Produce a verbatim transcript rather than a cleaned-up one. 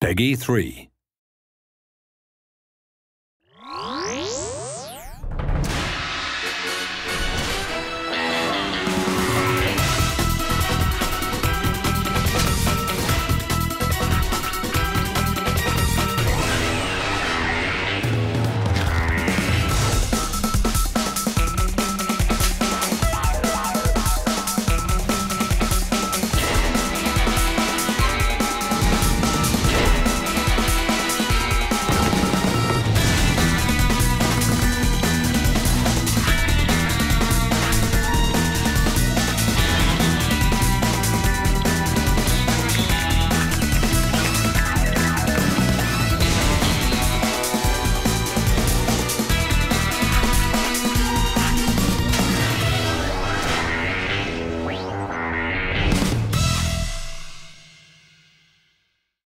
Peggy three.